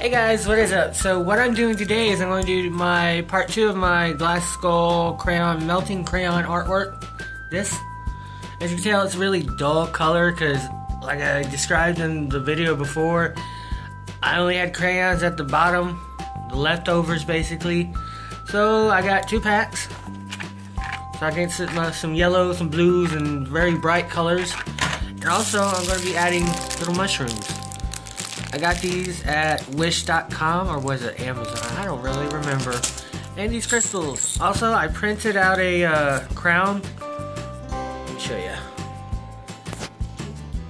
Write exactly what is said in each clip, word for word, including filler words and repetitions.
Hey guys, what is up? So what I'm doing today is I'm going to do my part two of my glass skull crayon, melting crayon artwork. This, as you can tell, it's really dull color because, like I described in the video before, I only had crayons at the bottom, the leftovers basically. So I got two packs. So I can get some yellows, some blues, and very bright colors. And also I'm going to be adding little mushrooms. I got these at wish dot com, or was it Amazon? I don't really remember. And these crystals. Also, I printed out a uh, crown. Let me show you.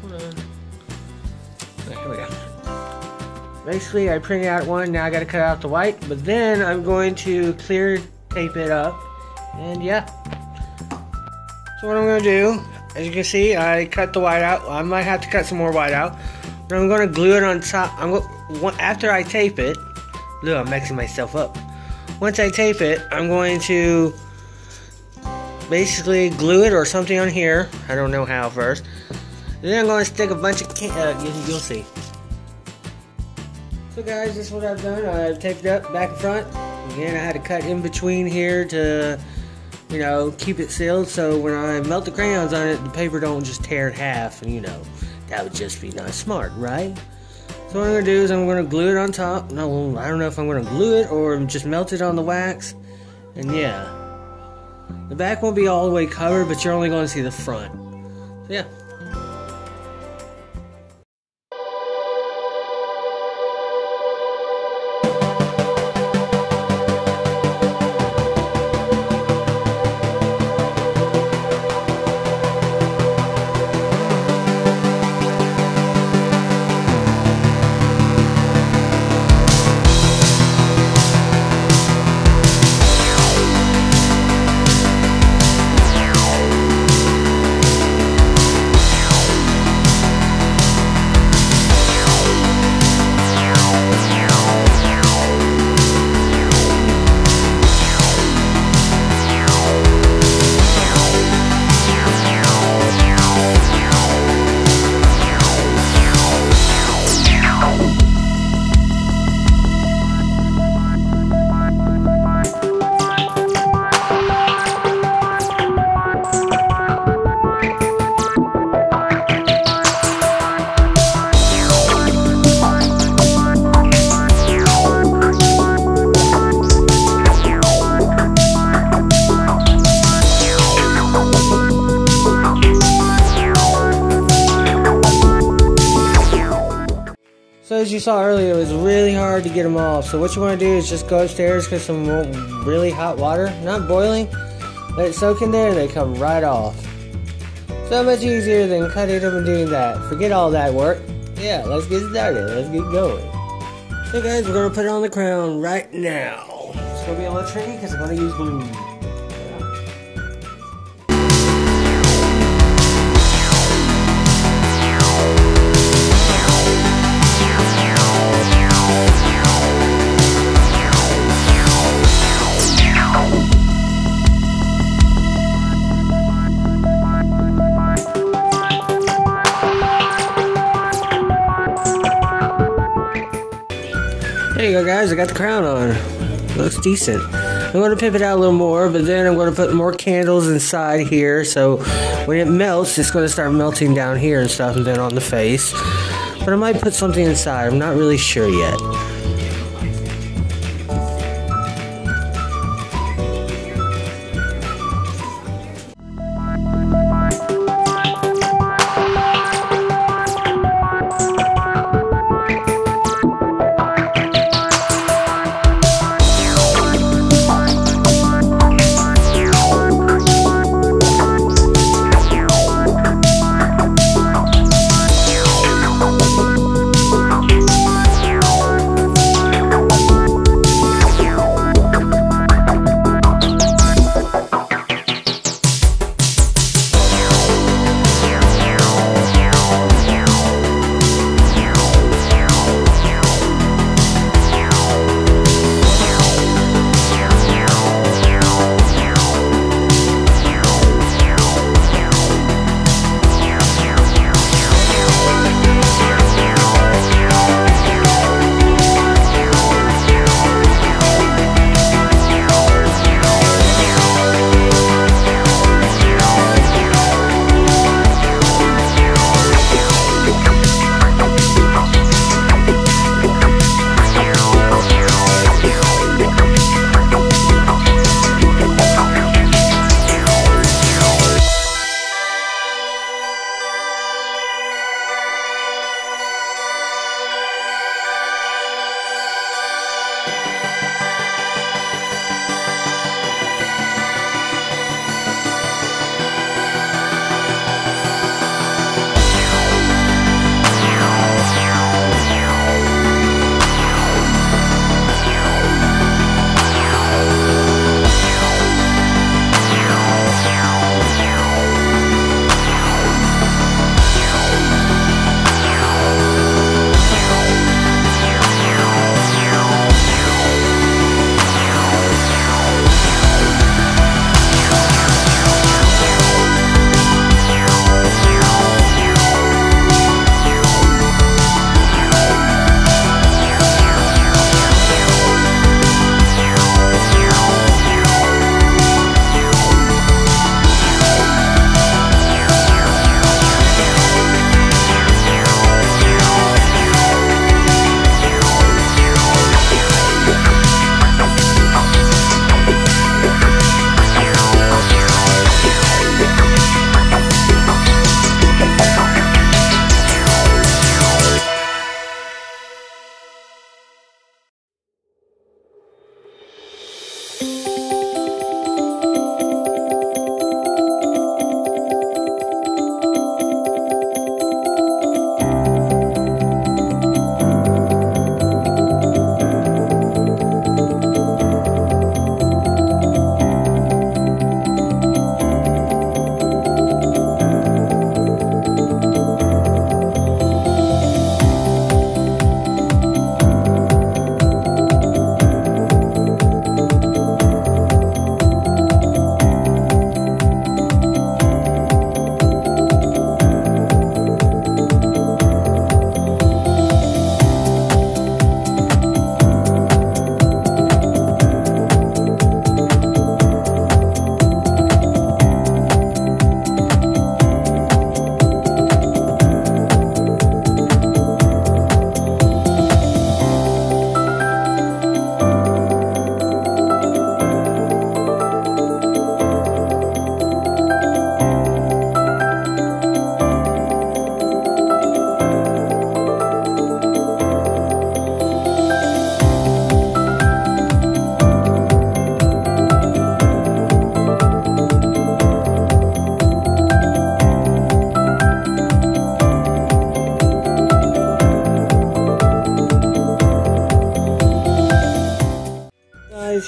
Hold on. Okay, here we go. Basically, I printed out one. Now I got to cut out the white. But then I'm going to clear tape it up. And yeah. So what I'm going to do, as you can see, I cut the white out. I might have to cut some more white out. I'm going to glue it on top. I'm going, after I tape it, look, I'm mixing myself up. Once I tape it, I'm going to basically glue it or something on here. I don't know how first. And then I'm going to stick a bunch of can uh, you'll see. So guys, this is what I've done. I've taped it up back and front. Again, I had to cut in between here to, you know, keep it sealed. So when I melt the crayons on it, the paper don't just tear in half, and you know. That would just be not smart, right? So what I'm going to do is I'm going to glue it on top. No, I don't know if I'm going to glue it or just melt it on the wax. And yeah. The back won't be all the way covered, but you're only going to see the front. So yeah. As you saw earlier, it was really hard to get them off. So what you want to do is just go upstairs, get some really hot water, not boiling, let it soak in there, and they come right off. So much easier than cutting them and doing that. Forget all that work. Yeah, let's get started. Let's get going. So guys, we're gonna put it on the crown right now. It's gonna be a little tricky because I'm gonna use glue. There you go guys, I got the crown on. Looks decent. I'm going to pimp it out a little more, but then I'm going to put more candles inside here, so when it melts, it's going to start melting down here and stuff, and then on the face. But I might put something inside, I'm not really sure yet.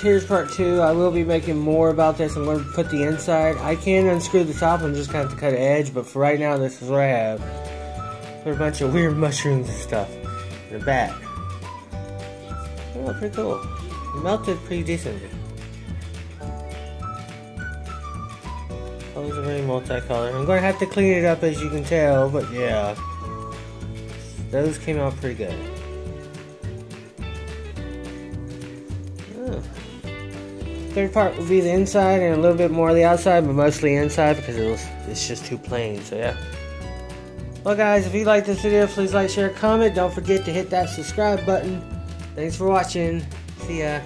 here's part two. I will be making more about this. I'm going to put the inside. I can unscrew the top and just kind of cut an edge, but for right now, this is what I have. There's a bunch of weird mushrooms and stuff in the back. Oh, pretty cool. It melted pretty decently. Colors are very multicolored. I'm going to have to clean it up, as you can tell, but yeah. Those came out pretty good. Third part will be the inside and a little bit more of the outside, but mostly inside because it was, it's just too plain, so yeah. Well guys, if you like this video, please like, share, comment. Don't forget to hit that subscribe button. Thanks for watching. See ya.